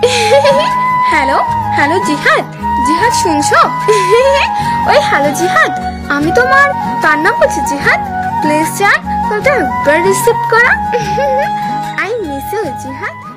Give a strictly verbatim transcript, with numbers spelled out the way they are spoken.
Hello hello जिहाद जिहाद सुनছো ওই हेलो जिहाद আমি তোমার তার নাম বলছি जिहाद প্লিজ যান কলটা রিসিভ করা আই মিস ইউ जिहाद।